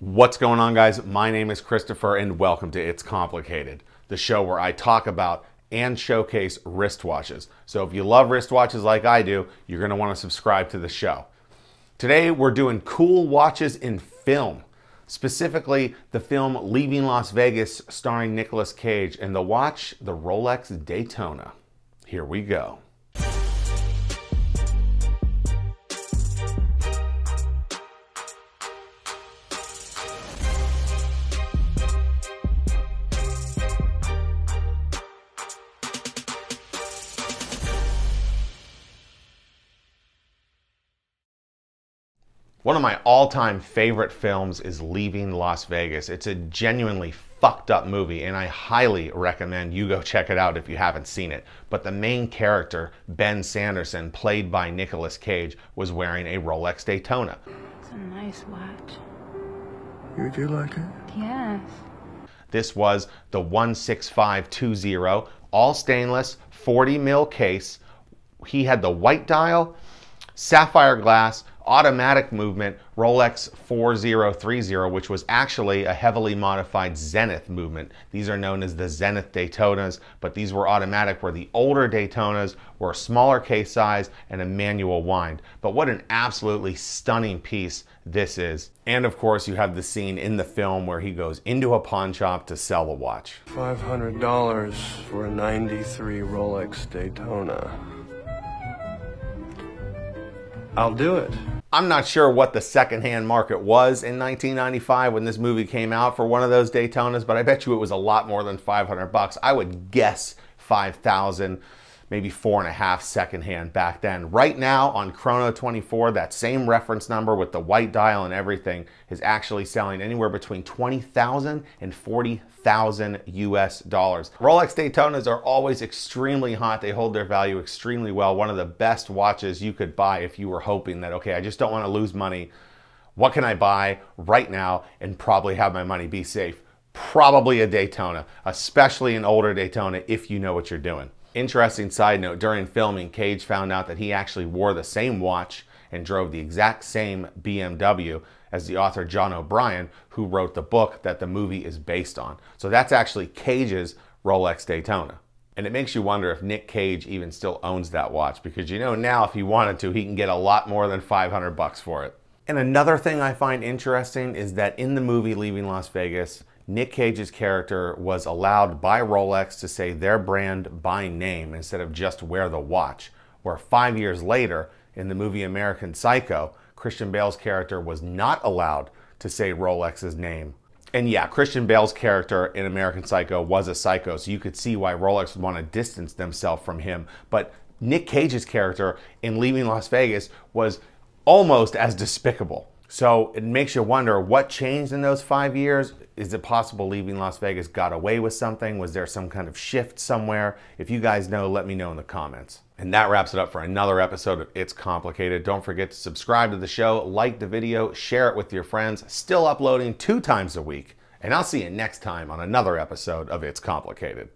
What's going on, guys? My name is Christopher and welcome to It's Complicated, the show where I talk about and showcase wristwatches. So if you love wristwatches like I do, you're going to want to subscribe to the show. Today we're doing cool watches in film, specifically the film Leaving Las Vegas starring Nicolas Cage and the watch, the Rolex Daytona. Here we go. One of my all-time favorite films is Leaving Las Vegas. It's a genuinely fucked up movie and I highly recommend you go check it out if you haven't seen it. But the main character, Ben Sanderson, played by Nicolas Cage, was wearing a Rolex Daytona. It's a nice watch. You do like it? Yes. This was the 16520, all stainless, 40 mil case. He had the white dial, sapphire glass, automatic movement, Rolex 4030, which was actually a heavily modified Zenith movement. These are known as the Zenith Daytonas, but these were automatic, where the older Daytonas were a smaller case size and a manual wind. But what an absolutely stunning piece this is. And of course you have the scene in the film where he goes into a pawn shop to sell the watch. $500 for a 93 Rolex Daytona. I'll do it. I'm not sure what the secondhand market was in 1995 when this movie came out for one of those Daytonas, but I bet you it was a lot more than 500 bucks. I would guess 5,000, maybe 4.5 secondhand back then. Right now on Chrono 24, that same reference number with the white dial and everything is actually selling anywhere between 20,000 and 40,000 US dollars. Rolex Daytonas are always extremely hot. They hold their value extremely well. One of the best watches you could buy if you were hoping that, okay, I just don't want to lose money. What can I buy right now and probably have my money be safe? Probably a Daytona, especially an older Daytona if you know what you're doing. Interesting side note, during filming, Cage found out that he actually wore the same watch and drove the exact same BMW as the author John O'Brien, who wrote the book that the movie is based on. So that's actually Cage's Rolex Daytona. And it makes you wonder if Nick Cage even still owns that watch, because you know now if he wanted to, he can get a lot more than 500 bucks for it. And another thing I find interesting is that in the movie Leaving Las Vegas, Nick Cage's character was allowed by Rolex to say their brand by name instead of just wear the watch, where 5 years later in the movie American Psycho, Christian Bale's character was not allowed to say Rolex's name. And yeah, Christian Bale's character in American Psycho was a psycho, so you could see why Rolex would want to distance themselves from him. But Nick Cage's character in Leaving Las Vegas was almost as despicable. So it makes you wonder what changed in those 5 years. Is it possible Leaving Las Vegas got away with something? Was there some kind of shift somewhere? If you guys know, let me know in the comments. And that wraps it up for another episode of It's Complicated. Don't forget to subscribe to the show, like the video, share it with your friends. Still uploading 2 times a week. And I'll see you next time on another episode of It's Complicated.